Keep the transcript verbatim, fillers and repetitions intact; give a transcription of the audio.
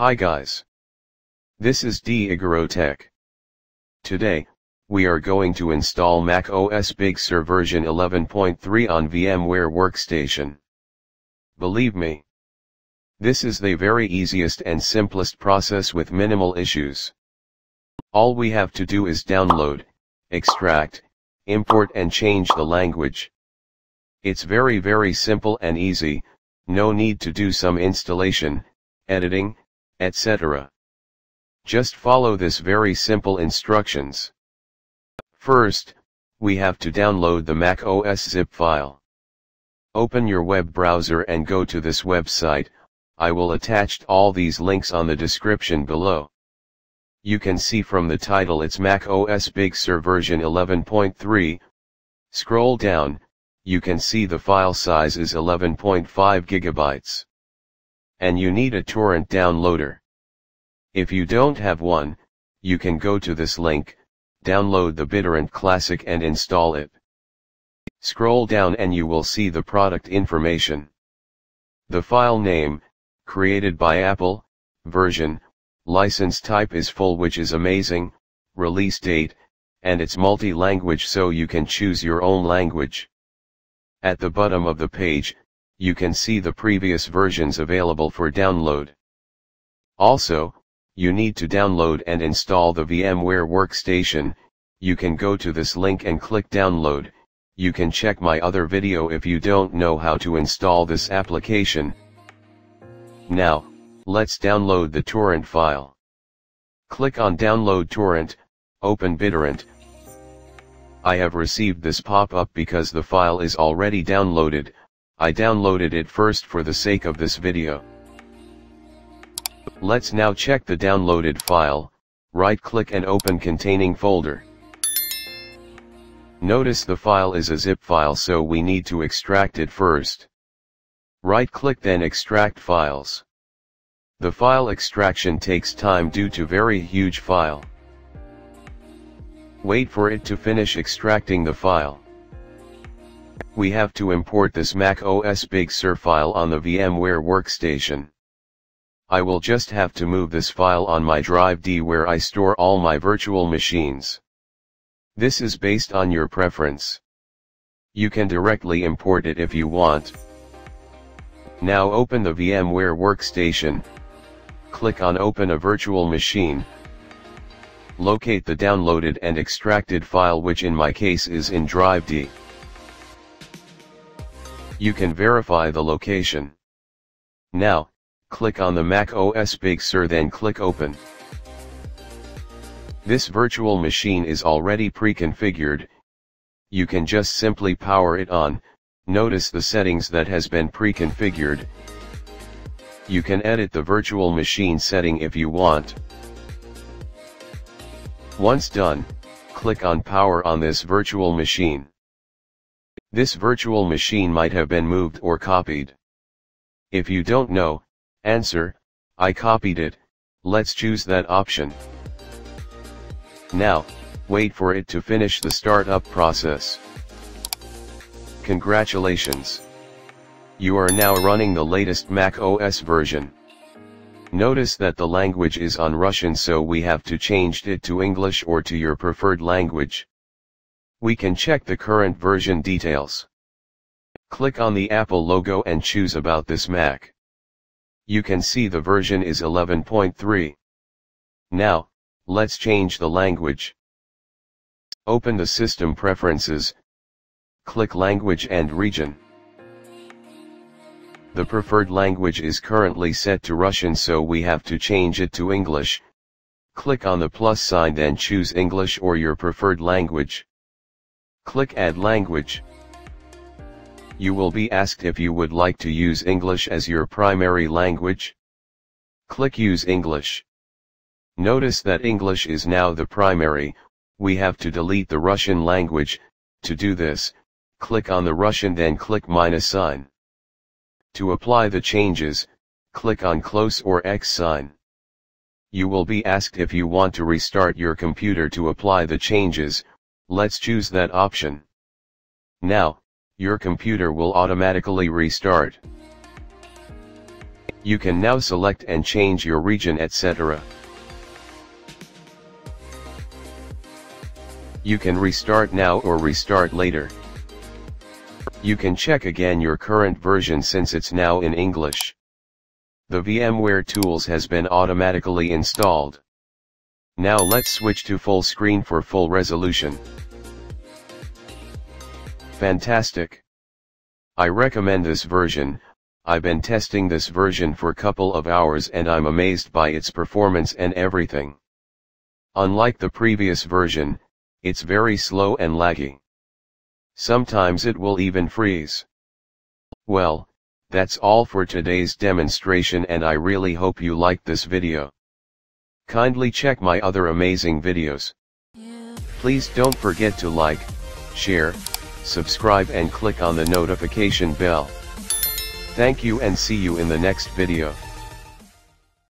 Hi guys. This is D. Igorotech. Today, we are going to install macOS Big Sur version eleven point three on VMware Workstation. Believe me, this is the very easiest and simplest process with minimal issues. All we have to do is download, extract, import and change the language. It's very very simple and easy, no need to do some installation, editing, et cetera. Just follow this very simple instructions. First, we have to download the macOS zip file. Open your web browser and go to this website. I will attach all these links on the description below. You can see from the title it's macOS Big Sur version eleven point three. Scroll down, you can see the file size is eleven point five gigabytes. And you need a torrent downloader. If you don't have one, you can go to this link, download the BitTorrent Classic and install it. Scroll down and you will see the product information. The file name, created by Apple, version, license type is full, which is amazing, release date, and it's multi-language, so you can choose your own language. At the bottom of the page, you can see the previous versions available for download. Also, you need to download and install the VMware Workstation. You can go to this link and click download. You can check my other video if you don't know how to install this application. Now, let's download the torrent file. Click on download torrent, open BitTorrent. I have received this pop-up because the file is already downloaded. I downloaded it first for the sake of this video. Let's now check the downloaded file, right-click and open containing folder. Notice the file is a zip file, so we need to extract it first. Right-click then extract files. The file extraction takes time due to very huge file. Wait for it to finish extracting the file. We have to import this macOS Big Sur file on the VMware Workstation. I will just have to move this file on my drive D where I store all my virtual machines. This is based on your preference. You can directly import it if you want. Now open the VMware Workstation. Click on Open a Virtual Machine. Locate the downloaded and extracted file, which in my case is in drive D. You can verify the location. Now, click on the macOS Big Sur, then click open. This virtual machine is already pre-configured. You can just simply power it on. Notice the settings that has been pre-configured. You can edit the virtual machine setting if you want. Once done, click on power on this virtual machine. This virtual machine might have been moved or copied. If you don't know, answer, I copied it. Let's choose that option. Now, wait for it to finish the startup process. Congratulations! You are now running the latest macOS version. Notice that the language is on Russian, so we have to change it to English or to your preferred language. We can check the current version details. Click on the Apple logo and choose About This Mac. You can see the version is eleven point three. Now, let's change the language. Open the System Preferences. Click Language and Region. The preferred language is currently set to Russian, so we have to change it to English. Click on the plus sign, then choose English or your preferred language. Click Add Language. You will be asked if you would like to use English as your primary language. Click Use English. Notice that English is now the primary. We have to delete the Russian language. To do this, click on the Russian, then click minus sign. To apply the changes, click on close or X sign. You will be asked if you want to restart your computer to apply the changes. Let's choose that option. Now, your computer will automatically restart. You can now select and change your region, et cetera. You can restart now or restart later. You can check again your current version since it's now in English. The VMware Tools has been automatically installed. Now let's switch to full screen for full resolution. Fantastic! I recommend this version. I've been testing this version for a couple of hours and I'm amazed by its performance and everything. Unlike the previous version, it's very slow and laggy. Sometimes it will even freeze. Well, that's all for today's demonstration, and I really hope you liked this video. Kindly check my other amazing videos. Please don't forget to like, share, subscribe and click on the notification bell. Thank you and see you in the next video.